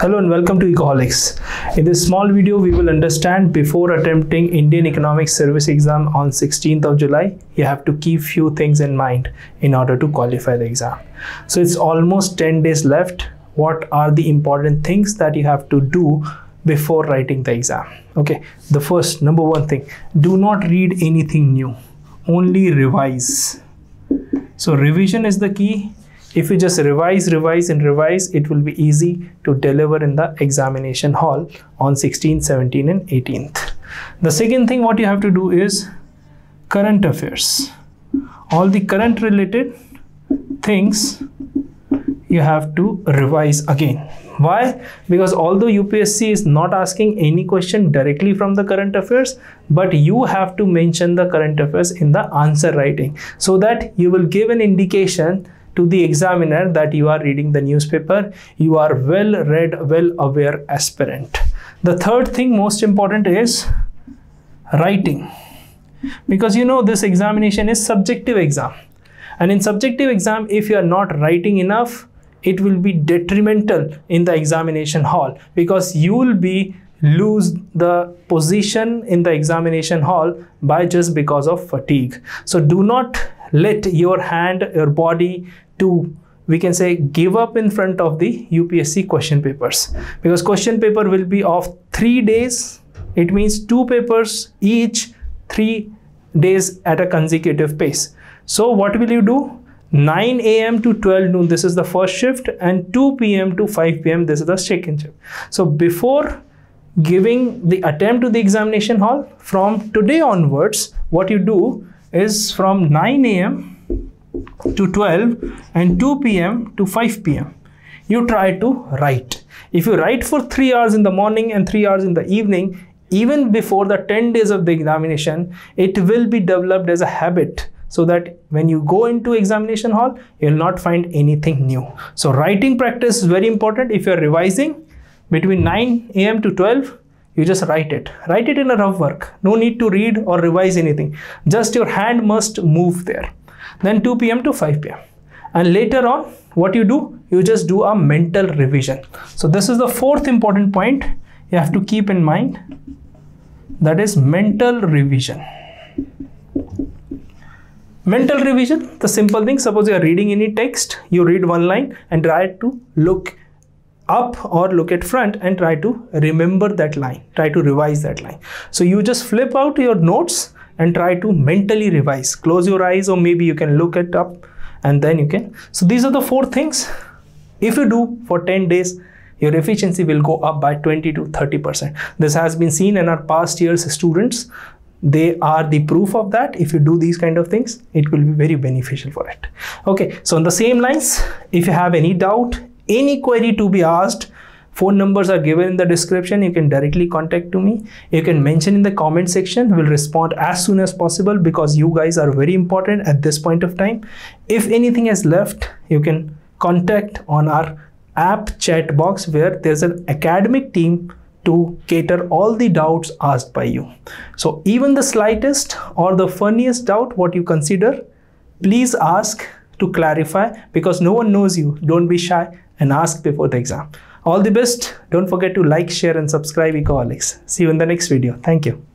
Hello and welcome to Ecoholics. In this small video, we will understand before attempting Indian Economic Service exam on 16th of July, you have to keep few things in mind in order to qualify the exam. So it's almost 10 days left. What are the important things that you have to do before writing the exam? Okay, the first, number one thing, do not read anything new, only revise. So revision is the key. If you just revise, it will be easy to deliver in the examination hall on 16th, 17th and 18th. The second thing what you have to do is current affairs. All the current related things you have to revise again. Why? Because although UPSC is not asking any question directly from the current affairs, but you have to mention the current affairs in the answer writing so that you will give an indication to the examiner that you are reading the newspaper, you are well read, well aware aspirant. The third thing most important is writing, because you know this examination is subjective exam, and in subjective exam if you are not writing enough, it will be detrimental in the examination hall, because you will be lose the position in the examination hall by just because of fatigue. So do not let your hand, your body to, we can say, give up in front of the UPSC question papers, because question paper will be of 3 days. It means 2 papers each, 3 days at a consecutive pace. So what will you do? 9 a.m. to 12 noon, this is the first shift, and 2 p.m. to 5 p.m. this is the second shift. So before giving the attempt to the examination hall, from today onwards, what you do is from 9 a.m. to 12 and 2 p.m. to 5 p.m. you try to write. If you write for 3 hours in the morning and 3 hours in the evening, even before the 10 days of the examination, it will be developed as a habit, so that when you go into examination hall, you will not find anything new. So writing practice is very important. If you are revising between 9 a.m. to 12, you just write it in a rough work. No need to read or revise anything. Just your hand must move there. Then 2 p.m. to 5 p.m. And later on, what you do? You just do a mental revision. So this is the fourth important point you have to keep in mind. That is mental revision. Mental revision, the simple thing, suppose you are reading any text, you read one line and try to look up or look at front and try to remember that line, try to revise that line. So you just flip out your notes and try to mentally revise. Close your eyes, or maybe you can look it up and then you can. So these are the 4 things. If you do for 10 days, your efficiency will go up by 20 to 30%. This has been seen in our past years' students. They are the proof of that. If you do these kind of things, it will be very beneficial for it. Okay, so on the same lines, if you have any doubt, any query to be asked, phone numbers are given in the description. You can directly contact to me. You can mention in the comment section. We'll respond as soon as possible, because you guys are very important at this point of time. If anything is left, you can contact on our app chat box, where there's an academic team to cater all the doubts asked by you. So even the slightest or the funniest doubt what you consider, please ask to clarify, because no one knows you. Don't be shy and ask before the exam. All the best. Don't forget to like, share and subscribe Ecoholics. See you in the next video. Thank you.